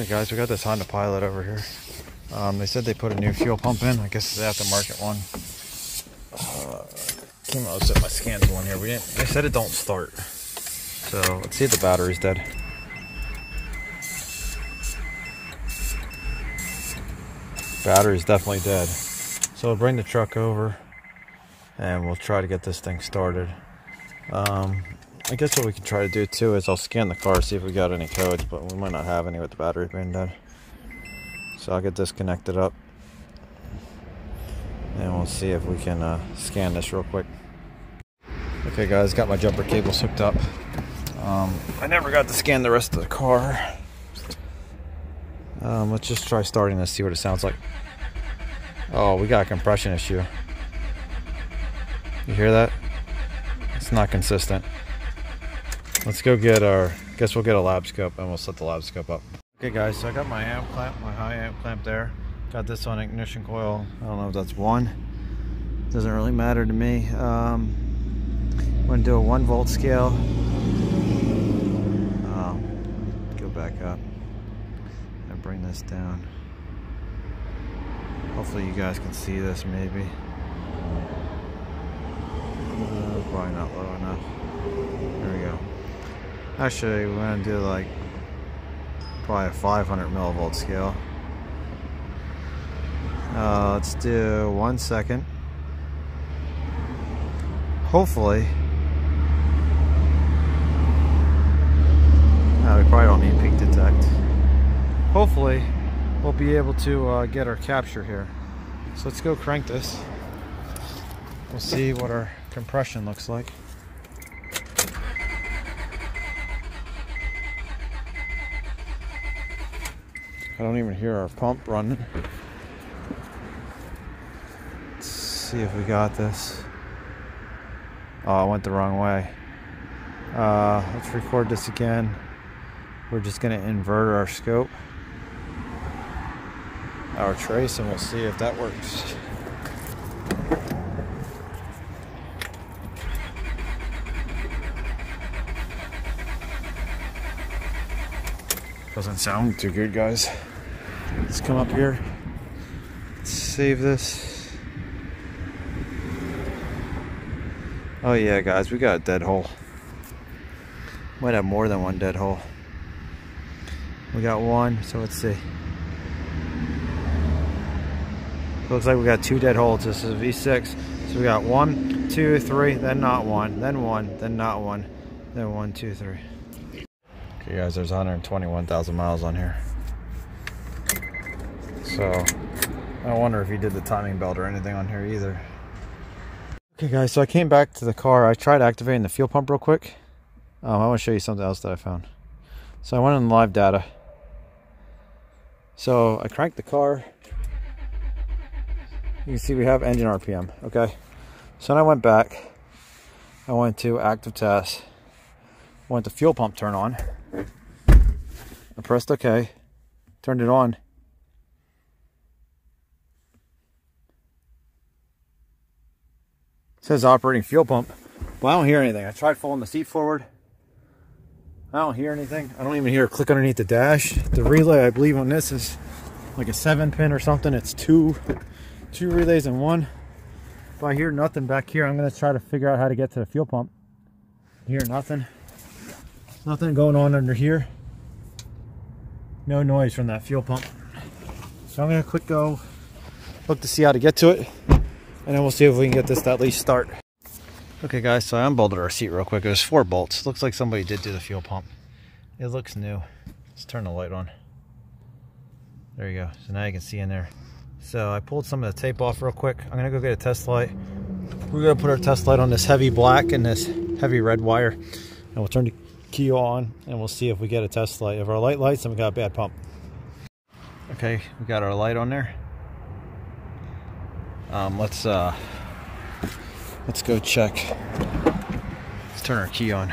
Okay guys, we got this Honda Pilot over here. They said they put a new fuel pump in. I guess it's the aftermarket one. Came out set my scans one here. They said it don't start. So let's see if the battery's dead. Battery's definitely dead. So we'll bring the truck over and we'll try to get this thing started. I guess what we can try to do too is I'll scan the car, see if we got any codes, but we might not have any with the battery being dead. So I'll get this connected up and we'll see if we can scan this real quick. Okay guys, got my jumper cables hooked up. I never got to scan the rest of the car. Let's just try starting this, see what it sounds like. Oh, we got a compression issue. You hear that? It's not consistent. Let's go get our, guess we'll get a lab scope and we'll set the lab scope up. Okay guys, so I got my amp clamp, my high amp clamp there. Got this on ignition coil. I don't know if that's one. Doesn't really matter to me. I'm gonna do a 1 volt scale. Go back up and bring this down. Hopefully you guys can see this maybe. Probably not low enough. There we go. Actually, we're going to do like probably a 500 millivolt scale. Let's do 1 second. Hopefully. No, we probably don't need peak detect. Hopefully, we'll be able to get our capture here. So let's go crank this. We'll see what our compression looks like. I don't even hear our pump running. Let's see if we got this. Oh, I went the wrong way. Let's record this again. We're just gonna invert our scope, our trace, and we'll see if that works. Doesn't sound too good, guys. Let's come up here. Let's save this. Oh yeah, guys, we got a dead hole. Might have more than one dead hole. We got one, so let's see. Looks like we got two dead holes. This is a V6. So we got 1, 2, 3, then not one, then not one, then 1, 2, 3. You guys, there's 121,000 miles on here. So I wonder if he did the timing belt or anything on here either. Okay guys, so I came back to the car. I tried activating the fuel pump real quick. I want to show you something else that I found. So I went in live data. So I cranked the car. You can see we have engine RPM, okay? So then I went back. I went to active test. I went to fuel pump turn on. I pressed OK, turned it on. It says operating fuel pump, but I don't hear anything. I tried pulling the seat forward. I don't hear anything. I don't even hear a click underneath the dash. The relay, I believe on this is like a 7-pin or something. It's two relays in one. If I hear nothing back here, I'm gonna try to figure out how to get to the fuel pump. Hear nothing. Nothing going on under here. No noise from that fuel pump. So I'm gonna quick go look to see how to get to it, and then we'll see if we can get this to at least start. Okay guys, so I unbolted our seat real quick. It was 4 bolts. Looks like somebody did do the fuel pump. It looks new. Let's turn the light on. There you go. So now you can see in there. So I pulled some of the tape off real quick. I'm gonna go get a test light. We're gonna put our test light on this heavy black and this heavy red wire, and we'll turn the key on and we'll see if we get a test light. If our light lights, then we got a bad pump. Okay, we got our light on there. Let's go check. Let's turn our key on.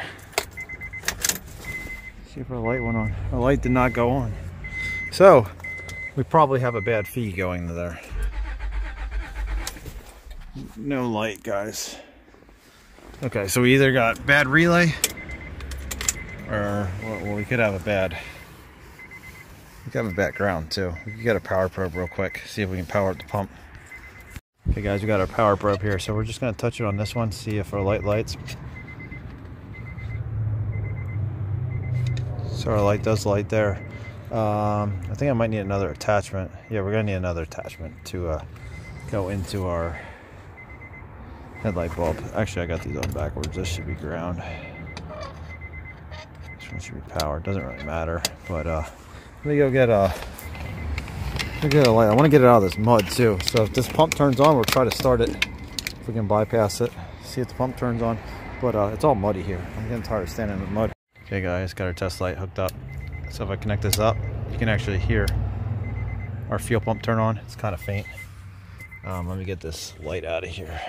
See if our light went on. Our light did not go on. So we probably have a bad fee going to there. No light, guys. Okay, so we either got bad relay, or well, we could have a bad We're coming back around too. We can get a power probe real quick, see if we can power up the pump. Okay guys, we got our power probe here, so we're just gonna touch it on this one, see if our light lights. So our light does light there. I think I might need another attachment. Yeah, we're gonna need another attachment to go into our headlight bulb. Actually, I got these on backwards. This should be ground. This one should be power. Doesn't really matter. But let me go get a light. I want to get it out of this mud too. So if this pump turns on, we'll try to start it. If we can bypass it, see if the pump turns on. But it's all muddy here. I'm getting tired of standing in the mud. Okay, guys, got our test light hooked up. So if I connect this up, you can actually hear our fuel pump turn on. It's kind of faint. Let me get this light out of here.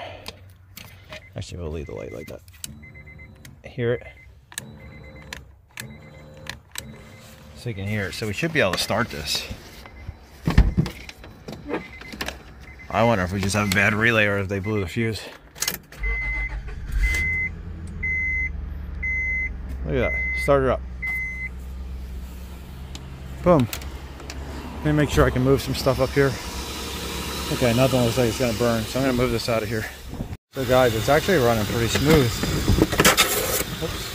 Actually, we'll leave the light like that. Hear it. So you can hear it. So we should be able to start this. I wonder if we just have a bad relay or if they blew the fuse. Look at that. Start her up. Boom. Let me make sure I can move some stuff up here. Okay, nothing looks like it's gonna burn, so I'm gonna move this out of here. So guys, it's actually running pretty smooth. Oops.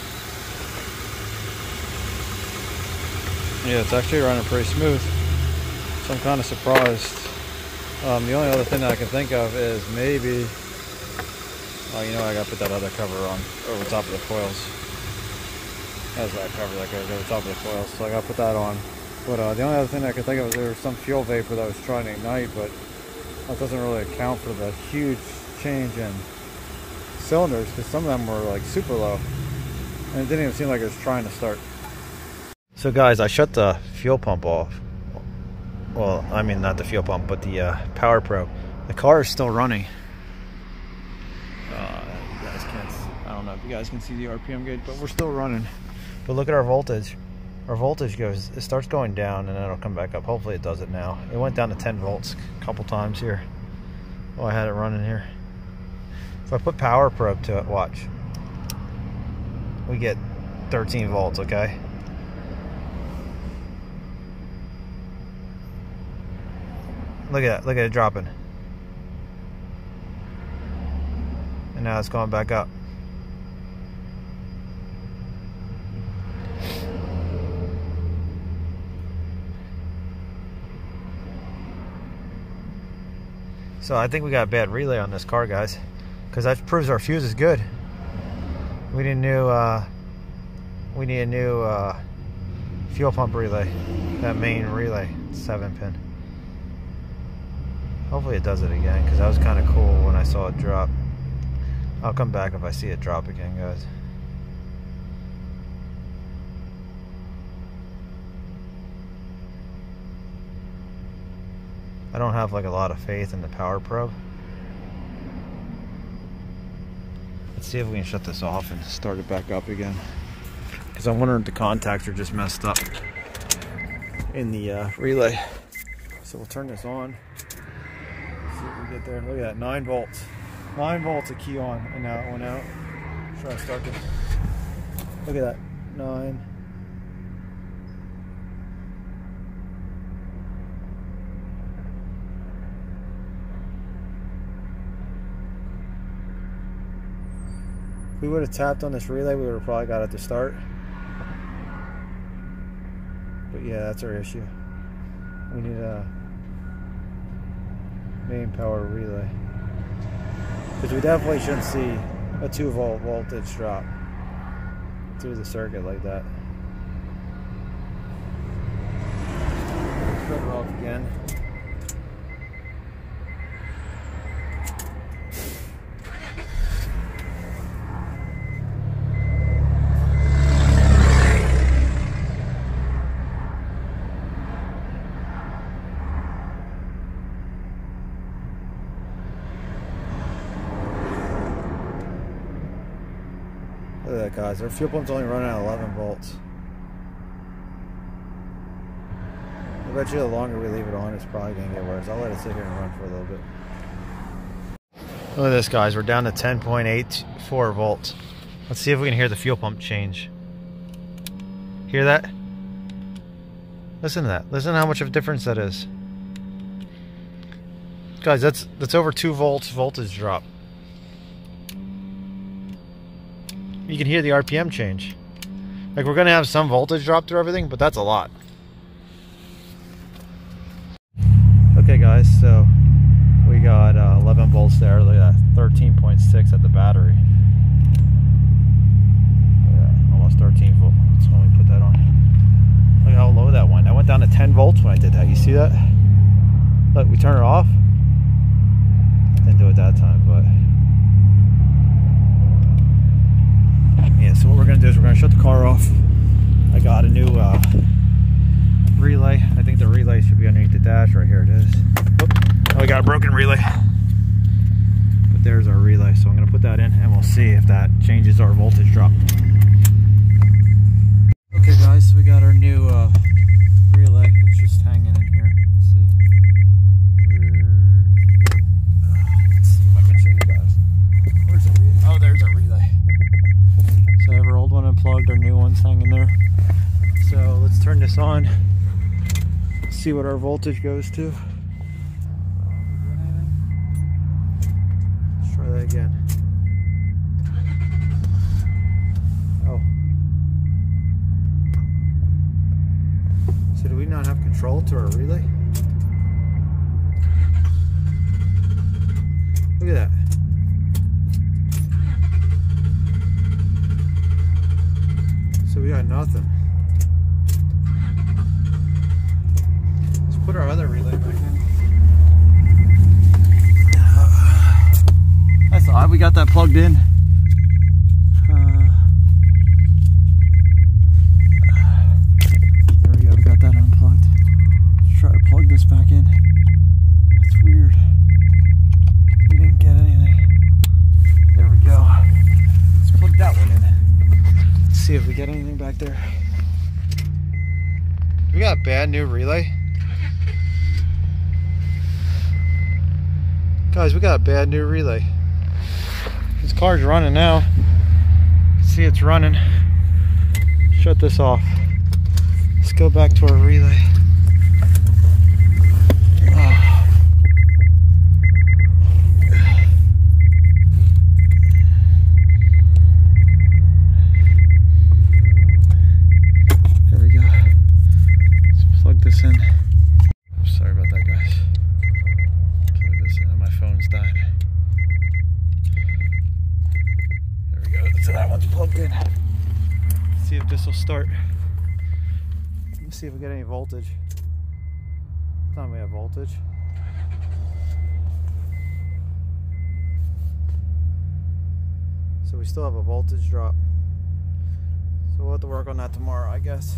Yeah, it's actually running pretty smooth. So I'm kind of surprised. The only other thing that I can think of is maybe, oh, you know, I gotta put that other cover on over top of the coils. That's that cover that goes over top of the coils, so I gotta put that on. But the only other thing I can think of is there was some fuel vapor that I was trying to ignite, but that doesn't really account for the huge change in cylinders, because some of them were like super low and it didn't even seem like it was trying to start. So guys, I shut the fuel pump off. Well, I mean not the fuel pump, but the power probe. The car is still running. You guys can't, I don't know if you guys can see the RPM gauge, but we're still running. But look at our voltage. Our voltage goes, it starts going down and then it'll come back up. Hopefully it does it now. It went down to 10 volts a couple times here. Oh, I had it running here. If I put power probe to it, watch. We get 13 volts, okay? Look at that, look at it dropping. And now it's going back up. So I think we got a bad relay on this car, guys, because that proves our fuse is good. We need a new, fuel pump relay, that main relay, 7-pin. Hopefully it does it again, because that was kind of cool when I saw it drop. I'll come back if I see it drop again, guys. I don't have like a lot of faith in the power probe. Let's see if we can shut this off and start it back up again. Because I'm wondering if the contacts are just messed up in the relay. So we'll turn this on. See if we get there. Look at that, 9 volts. 9 volts a key on, and now it went out. Let's try to start this. Look at that, 9. We would have tapped on this relay, we would have probably got it to start. But yeah, that's our issue. We need a main power relay. Because we definitely shouldn't see a 2-volt voltage drop through the circuit like that. Shut it off again. Look at that, guys. Our fuel pump's only running at 11 volts. I bet you the longer we leave it on, it's probably going to get worse. I'll let it sit here and run for a little bit. Look at this, guys. We're down to 10.84 volts. Let's see if we can hear the fuel pump change. Hear that? Listen to that. Listen to how much of a difference that is. Guys, that's over 2 volts voltage drop. You can hear the RPM change. Like, we're going to have some voltage drop through everything, but that's a lot. Okay, guys, so we got 11 volts there, look at that, 13.6 at the battery. Yeah, almost 13 volts. That's when we put that on. Look how low that went. I went down to 10 volts when I did that. You see that? Look, we turn it off. Didn't do it that time, but... yeah, so what we're going to do is we're going to shut the car off. I got a new relay. I think the relay should be underneath the dash right here. It is. Oh, we got a broken relay. But there's our relay. So I'm going to put that in and we'll see if that changes our voltage drop. Okay, guys, so we got our new relay. It's just hanging in here. Let's see. Let's see if I can show you guys. Where's the relay? Oh, there's our relay. So I have our old one unplugged, our new one's hanging there. So let's turn this on, see what our voltage goes to. Let's try that again. Oh. So do we not have control to our relay? Look at that. So we got nothing. Let's put our other relay back in. That's odd, we got that plugged in. There we go, we got that unplugged. Let's try to plug this back in. That's weird. We didn't get anything. There we go. Let's plug that one in. See if we get anything back there. We got a bad new relay. Guys, we got a bad new relay. This car's running now. See, it's running. Shut this off. Let's go back to our relay. In. Sorry about that, guys. Plug this in and my phone's died. There we go. So that one's plugged in. Let's see if this will start. Let's see if we get any voltage. This time we have voltage. So we still have a voltage drop. So we'll have to work on that tomorrow, I guess.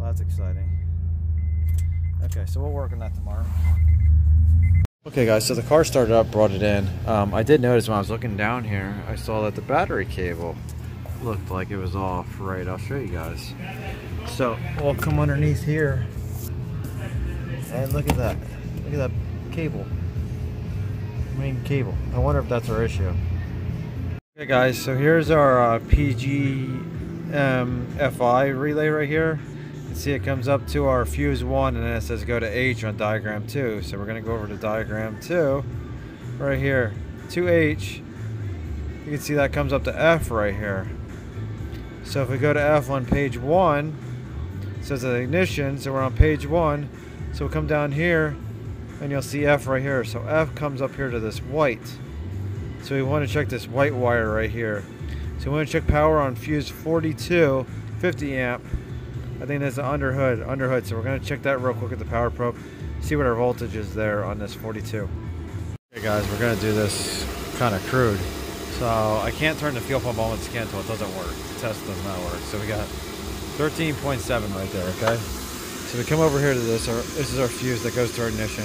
That's exciting. Okay, so we'll work on that tomorrow. Okay, guys, so the car started up, brought it in. I did notice when I was looking down here, I saw that the battery cable looked like it was off. Right, I'll show you guys. So we'll come underneath here and look at that. Look at that cable. Main cable. I wonder if that's our issue. Okay, guys, so here's our PGMFI relay right here. See, it comes up to our fuse 1 and then it says go to H on diagram 2. So we're going to go over to diagram 2 right here to H. You can see that comes up to F right here. So if we go to F on page 1, it says the ignition, so we're on page 1. So we'll come down here and you'll see F right here. So F comes up here to this white. So we want to check this white wire right here. So we want to check power on fuse 42, 50 amp. I think that's the underhood. So we're going to check that real quick at the power probe, see what our voltage is there on this 42. Okay, guys, we're going to do this kind of crude. So I can't turn the fuel pump on with scan until it doesn't work. The test does not work. So we got 13.7 right there, okay? So we come over here to this. This is our fuse that goes to our ignition.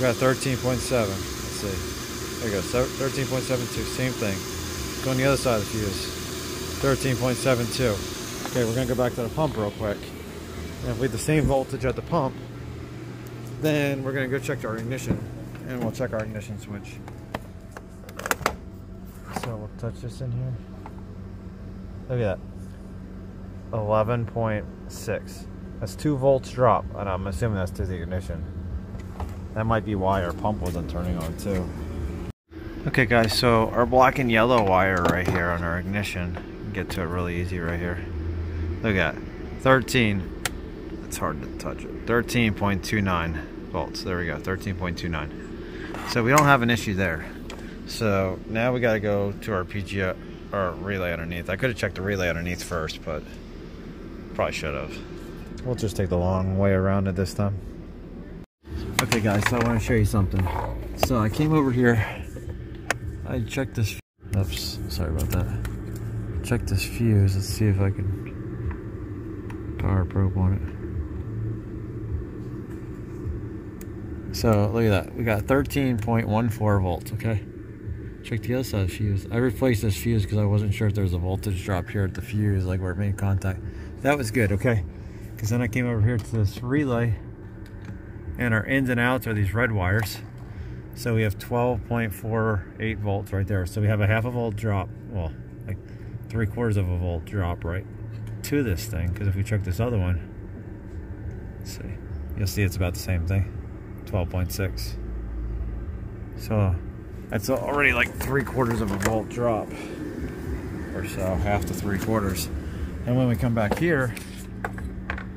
We got 13.7. Let's see. There you go, 13.72, same thing. Go on the other side of the fuse, 13.72. Okay, we're gonna go back to the pump real quick. And if we have the same voltage at the pump, then we're gonna go check our ignition. And we'll check our ignition switch. So we'll touch this in here. Look at that. 11.6. That's 2 volts drop, and I'm assuming that's to the ignition. That might be why our pump wasn't turning on too. Okay guys, so our black and yellow wire right here on our ignition, you can get to it really easy right here. Look at it, 13, it's hard to touch it, 13.29 volts, there we go, 13.29. So we don't have an issue there. So now we gotta go to our PGO, our relay underneath. I could've checked the relay underneath first, but probably should've. We'll just take the long way around it this time. Okay guys, so I wanna show you something. So I came over here, I checked this, oops, sorry about that. Check this fuse, let's see if I can power probe on it. So look at that, we got 13.14 volts, okay? Check the other side of the fuse. I replaced this fuse because I wasn't sure if there was a voltage drop here at the fuse, like where it made contact. That was good, okay? Because then I came over here to this relay and our ins and outs are these red wires. So we have 12.48 volts right there. So we have a half a volt drop, well, like 3/4 of a volt drop right to this thing. Because if we check this other one, let's see, you'll see it's about the same thing, 12.6. So that's already like 3/4 of a volt drop or so, half to 3/4. And when we come back here,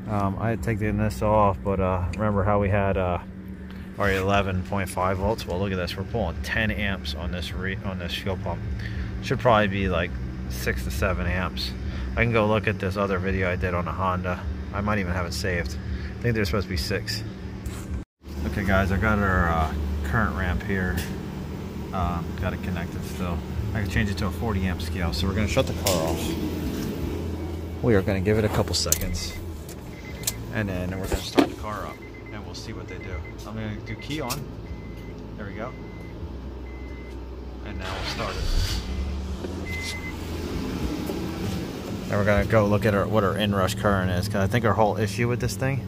I had taken this off, but remember how we had All right, 11.5 volts. Well, look at this. We're pulling 10 amps on this fuel pump. Should probably be like 6 to 7 amps. I can go look at this other video I did on a Honda. I might even have it saved. I think there's supposed to be 6. Okay, guys, I got our current ramp here. Got it connected still. I can change it to a 40 amp scale. So we're gonna shut the car off. We are gonna give it a couple seconds, and then we're gonna start the car up. We'll see what they do. I'm gonna do key on. There we go. And now we'll start it. And we're gonna go look at what our inrush current is, because I think our whole issue with this thing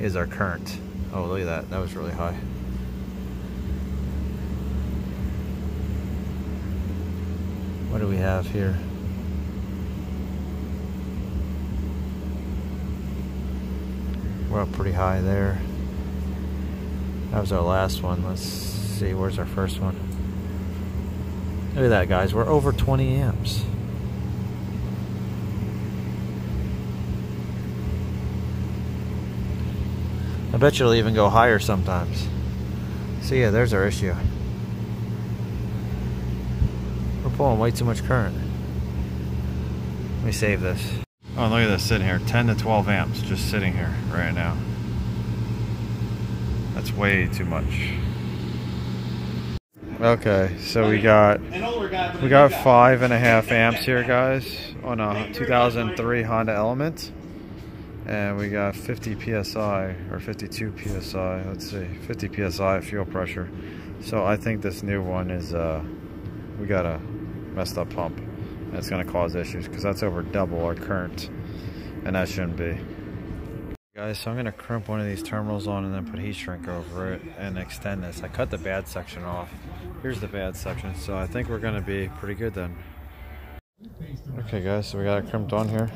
is our current. Oh, look at that. That was really high. What do we have here? We're up pretty high there. That was our last one. Let's see, where's our first one? Look at that, guys. We're over 20 amps. I bet you'll even go higher sometimes. So yeah, there's our issue. We're pulling way too much current. Let me save this. Oh, look at this sitting here. 10 to 12 amps just sitting here right now. That's way too much. Okay, so we got 5.5 amps here, guys, on a 2003 Honda Element, and we got 50 psi or 52 psi. Let's see, 50 psi fuel pressure. So I think this new one is we got a messed up pump. That's going to cause issues because that's over double our current, and that shouldn't be. Guys, so I'm going to crimp one of these terminals on and then put heat shrink over it and extend this. I cut the bad section off. Here's the bad section, so I think we're going to be pretty good then. Okay guys, so we got it crimped on here.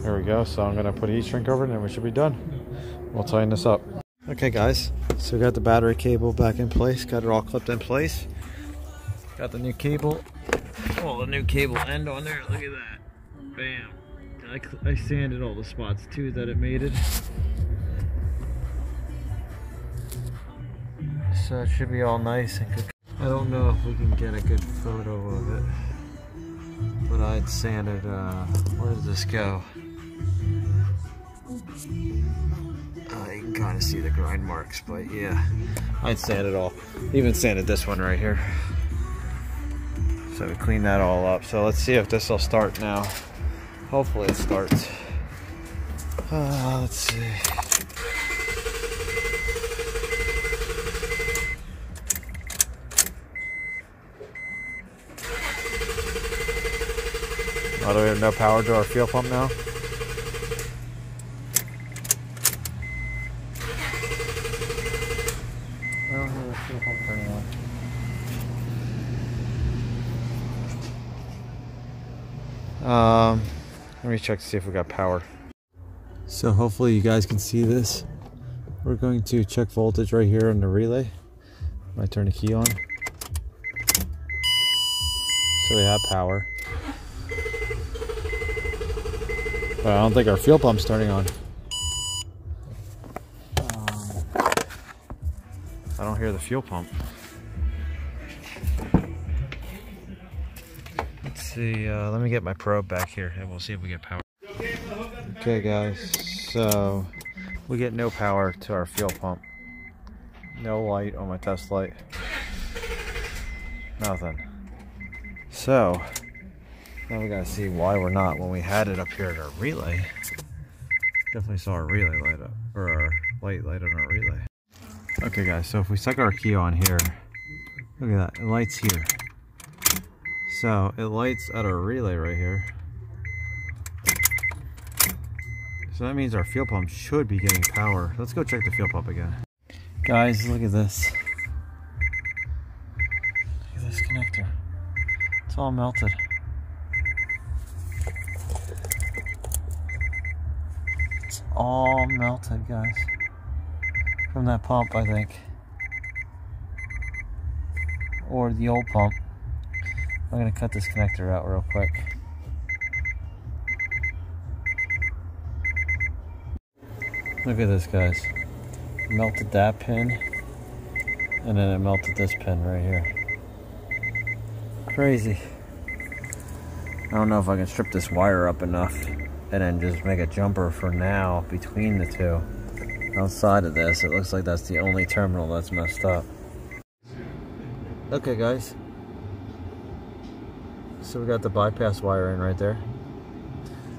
There we go, so I'm going to put heat shrink over it and we should be done. We'll tighten this up. Okay guys, so we got the battery cable back in place, got it all clipped in place. Got the new cable. Oh, the new cable end on there, look at that. Bam. I sanded all the spots too that it mated. So it should be all nice and good. I don't know if we can get a good photo of it, but I'd sanded, where does this go? You can kind of see the grind marks, but yeah, I'd sanded all. Even sanded this one right here. So we clean that all up. So let's see if this will start now. Hopefully it starts. Let's see. Oh, do we have no power to our fuel pump now? I don't have a fuel pump turning on. Let me check to see if we got power. So hopefully you guys can see this. We're going to check voltage right here on the relay. I turn the key on. So we have power. But I don't think our fuel pump's turning on. I don't hear the fuel pump. Let's see, let me get my probe back here and we'll see if we get power. Okay guys, so we get no power to our fuel pump. No light on my test light. Nothing. So, now we gotta see why we're not. When we had it up here at our relay, definitely saw our relay light up, or our light on our relay. Okay guys, so if we suck our key on here, look at that, it lights here. So, it lights at our relay right here. So that means our fuel pump should be getting power. Let's go check the fuel pump again. Guys, look at this. Look at this connector. It's all melted. It's all melted, guys. From that pump, I think. Or the old pump. I'm gonna cut this connector out real quick. Look at this, guys. Melted that pin, and then it melted this pin right here. Crazy. I don't know if I can strip this wire up enough and then just make a jumper for now between the two. Outside of this, it looks like that's the only terminal that's messed up. Okay guys, so we got the bypass wire in right there.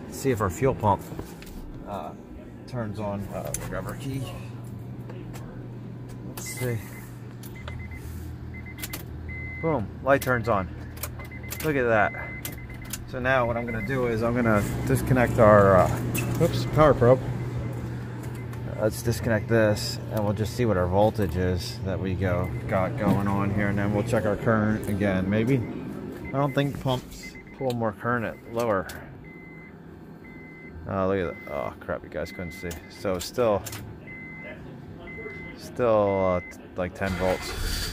Let's see if our fuel pump turns on. Grab our key. Let's see. Boom, light turns on. Look at that. So now what I'm gonna do is I'm gonna disconnect our power probe. Let's disconnect this and we'll just see what our voltage is that we got going on here, and then we'll check our current again. Maybe, I don't think pumps pull more current at lower. Look at that. Oh crap, you guys couldn't see. So still like 10 volts.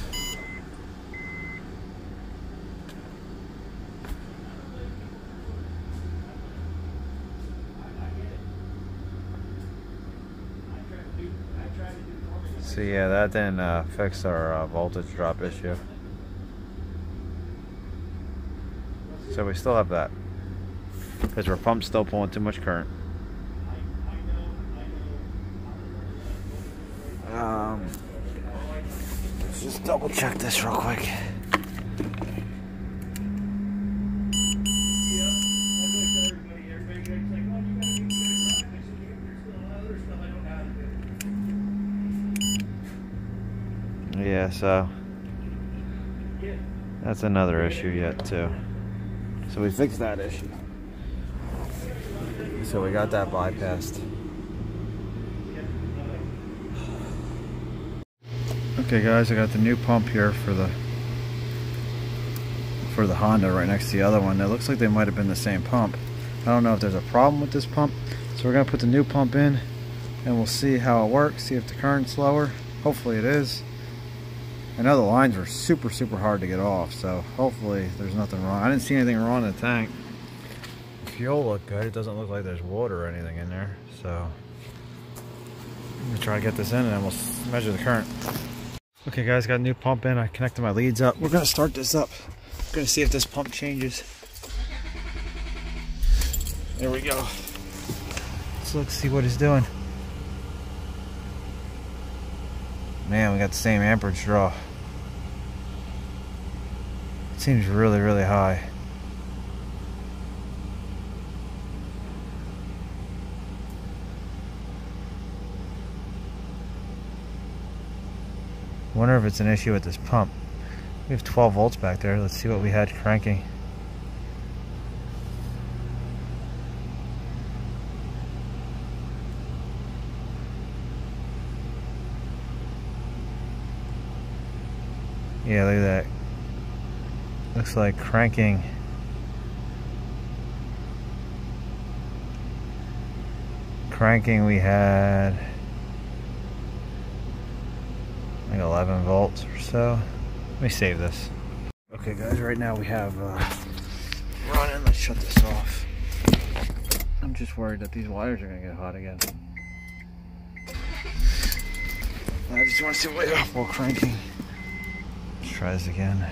So yeah, that didn't fix our voltage drop issue. So we still have that because our pump's still pulling too much current. Let's just double check this real quick. Yeah, so that's another issue yet too. So we fixed that issue. So we got that bypassed. Okay guys, I got the new pump here for the Honda right next to the other one. It looks like they might have been the same pump. I don't know if there's a problem with this pump. So we're gonna put the new pump in and we'll see how it works, see if the current's lower. Hopefully it is. I know the lines were super hard to get off, so hopefully there's nothing wrong. I didn't see anything wrong in the tank. The fuel looked good. It doesn't look like there's water or anything in there, so I'm gonna try to get this in and then we'll measure the current. Okay guys, got a new pump in. I connected my leads up. We're gonna start this up. We're gonna see if this pump changes. There we go. Let's look, see what it's doing. Man, we got the same amperage draw. It seems really high. Wonder if it's an issue with this pump. We have 12 volts back there. Let's see what we had cranking. Yeah, look at that. Looks like cranking cranking, we had like 11 volts or so. Let me save this. Okay guys, right now we have running. Let's shut this off. I'm just worried that these wires are gonna get hot again. I just want to see way off while cranking. Let's try this again.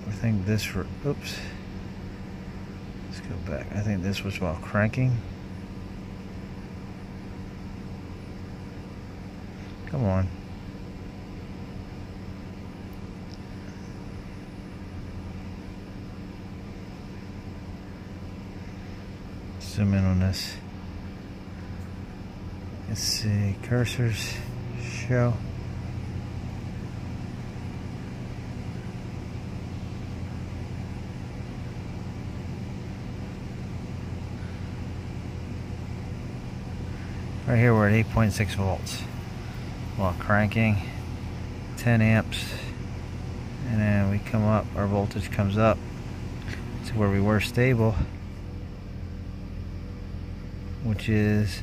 I think this, oops, let's go back. I think this was while cranking. Come on. Zoom in on this. Let's see, cursors show. Right here we're at 8.6 volts while cranking, 10 amps, and then we come up, our voltage comes up to where we were stable, which is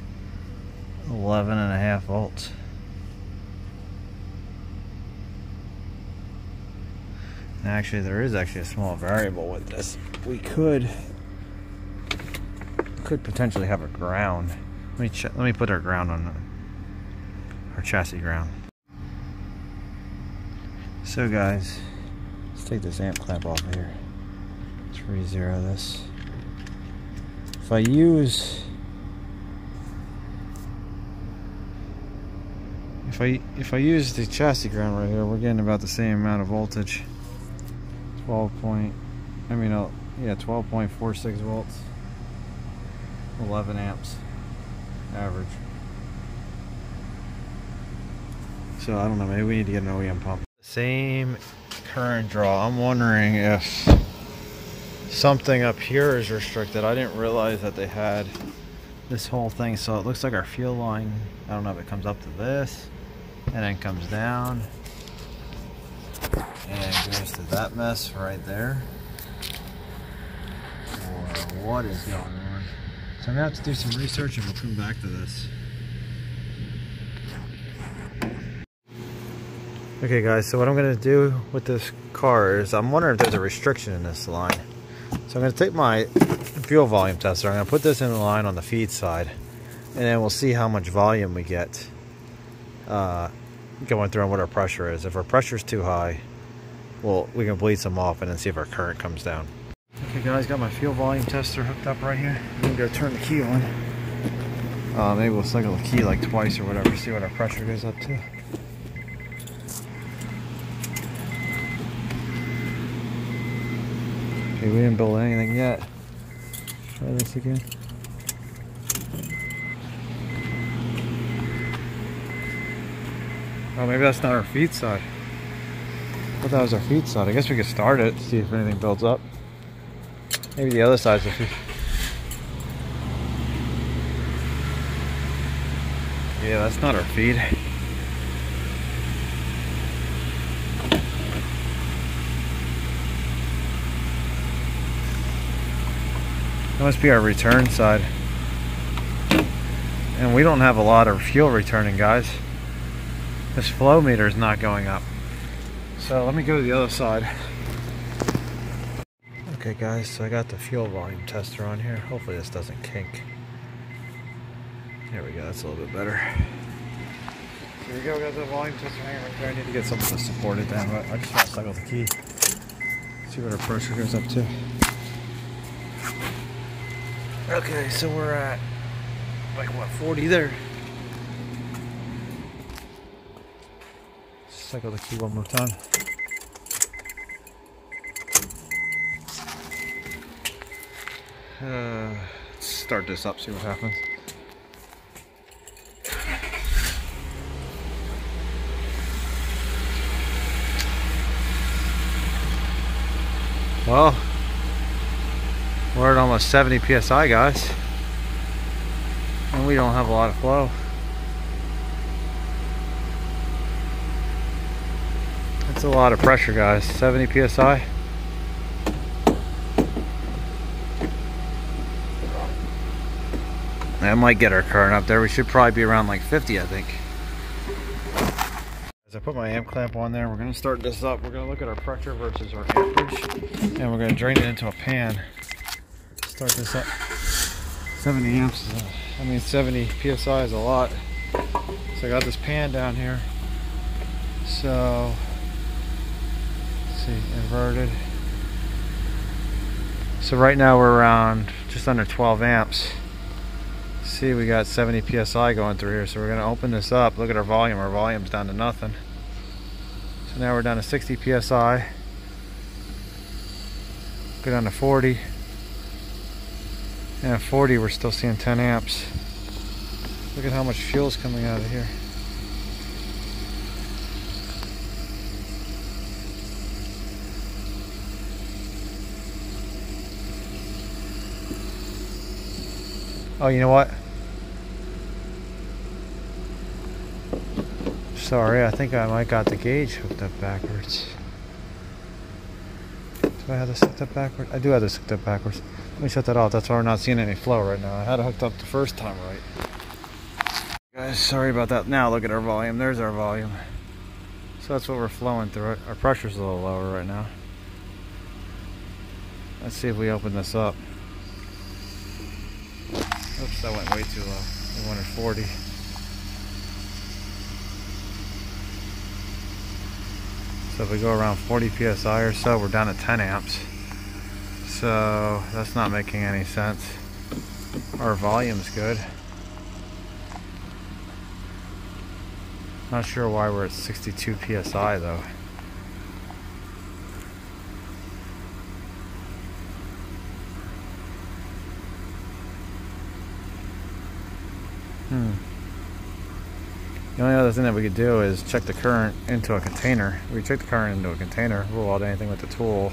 11.5 volts. And actually there is actually a small variable with this. We could potentially have a ground. Let me put our ground on our chassis ground. So guys, let's take this amp clamp off here. Let's re-zero this. If I use, if I use the chassis ground right here, we're getting about the same amount of voltage. 12.46 volts, 11 amps. Average. So I don't know, maybe we need to get an OEM pump. Same current draw. I'm wondering if something up here is restricted. I didn't realize that they had this whole thing. So it looks like our fuel line, I don't know if it comes up to this and then comes down and goes to that mess right there, or what is going on. So I'm going to have to do some research and we'll come back to this. Okay guys, so what I'm going to do with this car is, I'm wondering if there's a restriction in this line. So I'm going to take my fuel volume tester, I'm going to put this in the line on the feed side, and then we'll see how much volume we get going through and what our pressure is. If our pressure's too high, well, we can bleed some off and then see if our current comes down. Okay guys, got my fuel volume tester hooked up right here. I'm gonna go turn the key on. Maybe we'll cycle the key like twice or whatever, see what our pressure goes up to. Okay, we didn't build anything yet. Try this again. Oh, maybe that's not our feed side. I thought that was our feed side. I guess we could start it, see if anything builds up. Maybe the other side's a few. Yeah, that's not our feed. That must be our return side. And we don't have a lot of fuel returning, guys. This flow meter is not going up. So let me go to the other side. Okay guys, so I got the fuel volume tester on here. Hopefully this doesn't kink. There we go, that's a little bit better. Here we go, we got the volume tester hanging right there. I need to get something to support it down, but I just want to cycle the key. See what our pressure goes up to. Okay, so we're at like what, 40 there? Cycle the key one more time. Let's start this up, see what happens. Well, We're at almost 70 PSI, guys, and we don't have a lot of flow. That's a lot of pressure, guys. 70 PSI. That might get our current up there. We should probably be around like 50, I think. As I put my amp clamp on there, we're going to start this up. We're going to look at our pressure versus our amperage, and we're going to drain it into a pan. Start this up. 70 amps, 70 PSI is a lot. So I got this pan down here. So, let's see, inverted. So right now we're around just under 12 amps. See, we got 70 PSI going through here, so we're going to open this up. Look at our volume. Our volume's down to nothing. So now we're down to 60 PSI. Go down to 40. And at 40, we're still seeing 10 amps. Look at how much fuel's coming out of here. Oh, you know what? Sorry, I think I might got the gauge hooked up backwards. Do I have this hooked up backwards? I do have this hooked up backwards. Let me shut that off. That's why we're not seeing any flow right now. I had it hooked up the first time right. Guys, sorry about that. Now look at our volume. There's our volume. So that's what we're flowing through. Our pressure's a little lower right now. Let's see if we open this up. Oops, that went way too low. We wanted 40. So if we go around 40 PSI or so, we're down to 10 amps. So that's not making any sense. Our volume's good. Not sure why we're at 62 PSI though. The only other thing that we could do is check the current into a container. We check the current into a container, rule out anything with the tool.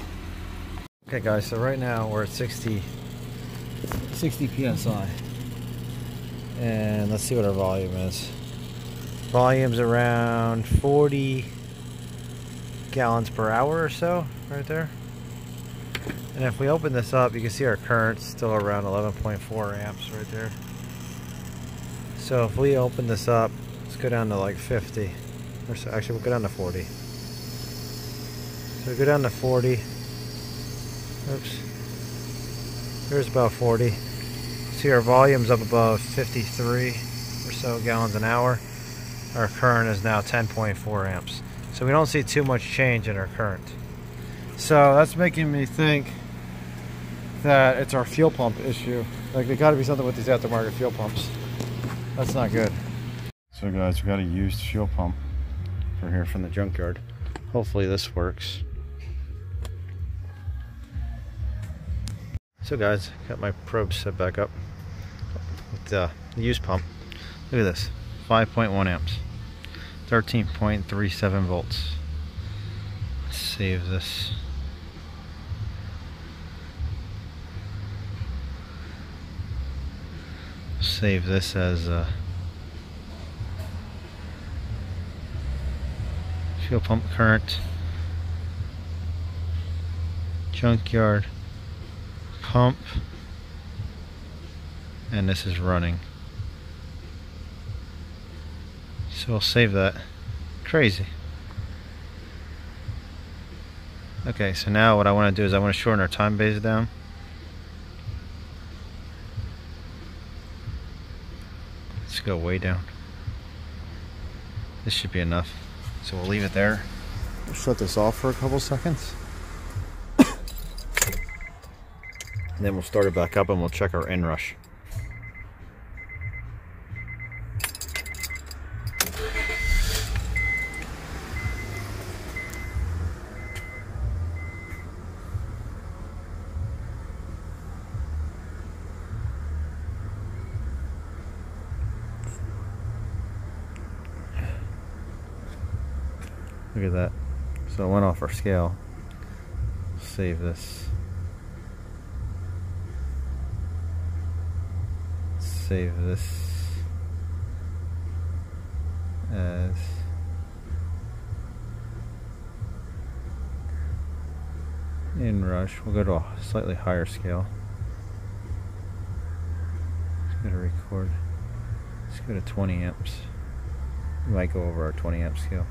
Okay guys, so right now we're at 60 PSI. And let's see what our volume is. Volume's around 40 gallons per hour or so, right there. And if we open this up, you can see our current's still around 11.4 amps right there. So if we open this up, let's go down to like 50, or so, actually we'll go down to 40. So go down to 40, oops, there's about 40. See our volume's up above 53 or so gallons an hour. Our current is now 10.4 amps. So we don't see too much change in our current. So that's making me think that it's our fuel pump issue. Like there's gotta be something with these aftermarket fuel pumps. That's not good. So guys, we got a used fuel pump from here from the junkyard. Hopefully this works. So guys, got my probe set back up with the used pump. Look at this, 5.1 amps, 13.37 volts. Let's save this. Save this as fuel pump current, junkyard pump, and this is running. So I'll save that. Crazy. Okay, so now what I want to do is I want to shorten our time base down. Let's go way down. This should be enough. So we'll leave it there. We'll shut this off for a couple seconds. And then we'll start it back up and we'll check our inrush. Look at that. So it went off our scale. Save this. save this as inrush. We'll go to a slightly higher scale. Just gonna record. Let's go to 20 amps. We might go over our 20 amp scale.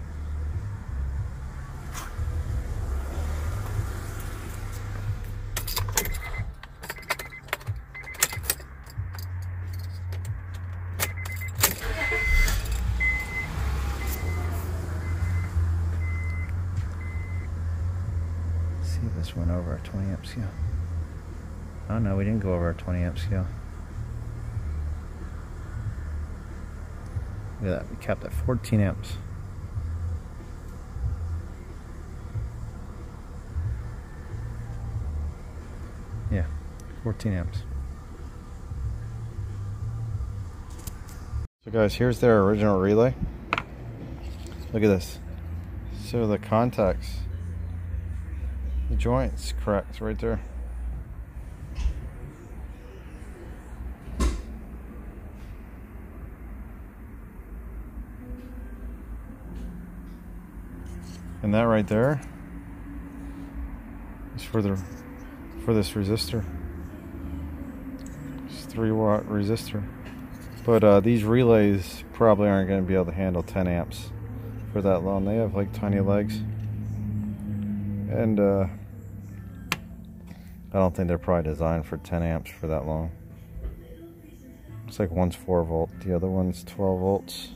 This went over our 20 amp scale. Oh no, we didn't go over our 20 amp scale. Look at that, we capped at 14 amps. Yeah, 14 amps. So guys, here's their original relay. Look at this. So the contacts, the joint's cracked right there. And that right there is for this resistor. It's a 3-watt resistor. But these relays probably aren't going to be able to handle 10 amps for that long. They have like tiny legs. And I don't think they're probably designed for 10 amps for that long. It's like one's 4 volt, the other one's 12 volts.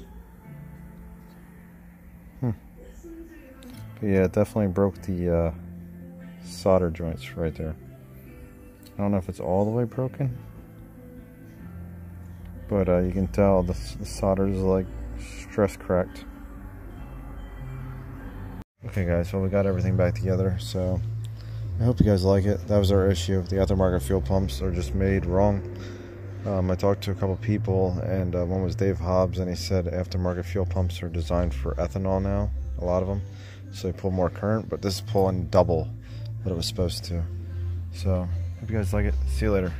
But yeah, it definitely broke the solder joints right there. I don't know if it's all the way broken, but you can tell the solder is like stress cracked. Okay guys, well we got everything back together, so I hope you guys like it. That was our issue. The aftermarket fuel pumps are just made wrong. I talked to a couple people, and one was Dave Hobbs, and he said aftermarket fuel pumps are designed for ethanol now, a lot of them, so they pull more current, but this is pulling double what it was supposed to. So, hope you guys like it. See you later.